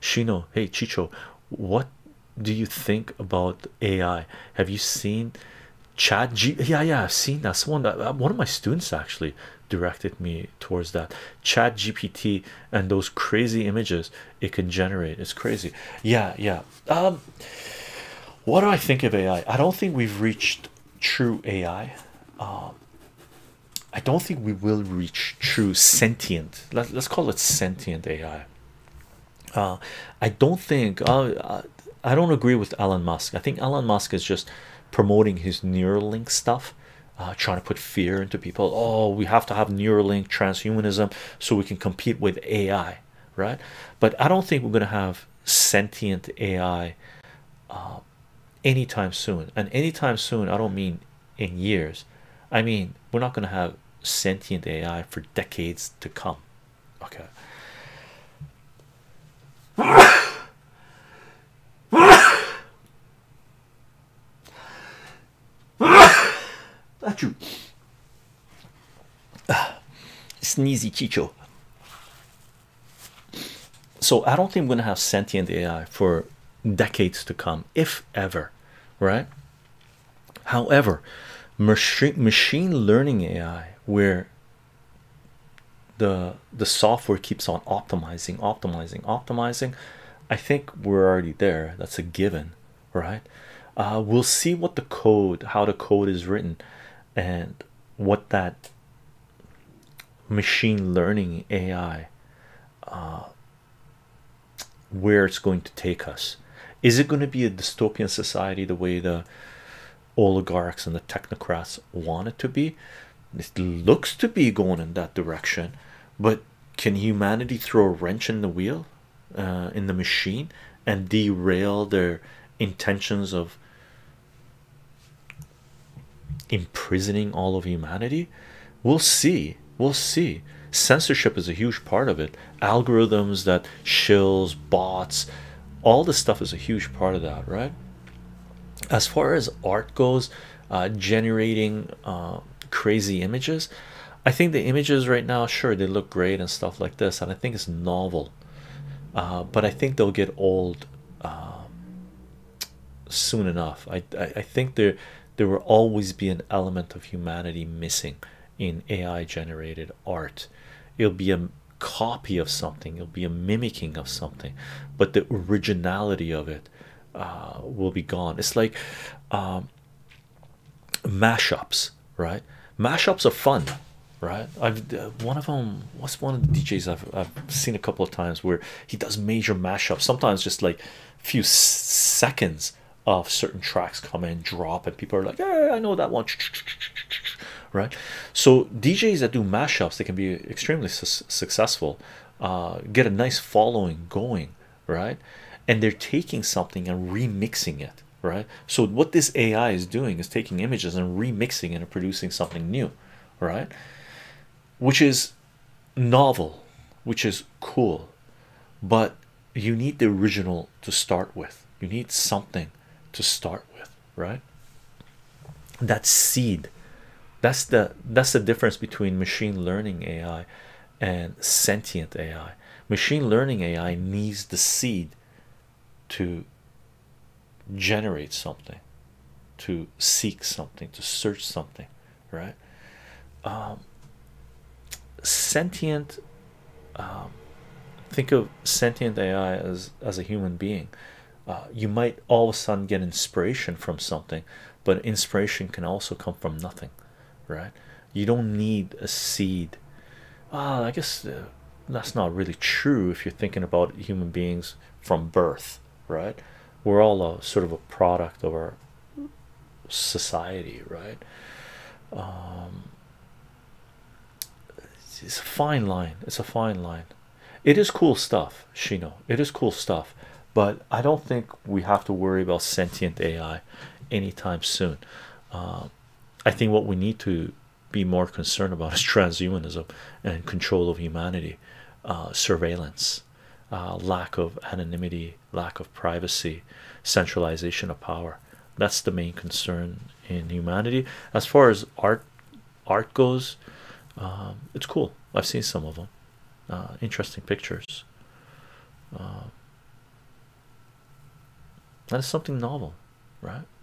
Shino, hey Chicho, what do you think about AI? Have you seen ChatGPT? Yeah, I've seen that. One of my students actually directed me towards that. ChatGPT and those crazy images it can generate. It's crazy. Yeah. What do I think of AI? I don't think we've reached true AI. I don't think we will reach true sentient. Let's call it sentient AI. I don't think. I don't agree with Elon Musk. I think Elon Musk is just promoting his Neuralink stuff, trying to put fear into people. Oh, we have to have Neuralink, transhumanism, so we can compete with AI, right? But I don't think we're going to have sentient AI anytime soon. And anytime soon, I don't mean in years. I mean, we're not going to have sentient AI for decades to come. Okay. Not you. Sneezy Chicho. So I don't think we're going to have sentient AI for decades to come, if ever, right? However, machine learning AI, where the software keeps on optimizing, I think we're already there. That's a given, right? We'll see what the code, how the code is written, and what that machine learning AI, where it's going to take us. Is it going to be a dystopian society the way the oligarchs and the technocrats want it to be? It looks to be going in that direction, but can humanity throw a wrench in the wheel, in the machine, and derail their intentions of imprisoning all of humanity? We'll see. Censorship is a huge part of it. Algorithms that shills, bots, all this stuff is a huge part of that, right? As far as art goes, generating crazy images, I think the images right now, sure, they look great and stuff like this, and I think it's novel, but I think they'll get old soon enough. I think there will always be an element of humanity missing in AI generated art. It'll be a copy of something, it'll be a mimicking of something, but the originality of it will be gone. It's like mashups, right? Mashups are fun, right? One of them, what's one of the DJs I've seen a couple of times where he does major mashups, sometimes just like a few seconds of certain tracks come in, drop, and people are like, hey, I know that one, right? So DJs that do mashups, they can be extremely successful, get a nice following going, right? And they're taking something and remixing it, right? So what this AI is doing is taking images and remixing it and producing something new, right? Which is novel, which is cool, but you need the original to start with. You need something to start with, right? That seed. That's the difference between machine learning AI and sentient AI. Machine learning AI needs the seed to generate something, to seek something, to search something, right? Sentient, think of sentient AI as a human being. You might all of a sudden get inspiration from something, but inspiration can also come from nothing, right? You don't need a seed. I guess that's not really true if you're thinking about human beings from birth, right? We're all a sort of a product of our society, right? It's a fine line. It is cool stuff, Shino. It is cool stuff, but I don't think we have to worry about sentient AI anytime soon. I think what we need to be more concerned about is transhumanism and control of humanity, surveillance, lack of anonymity, lack of privacy, centralization of power. That's the main concern in humanity. As far as art goes, it's cool. I've seen some of them, interesting pictures. That is something novel, right?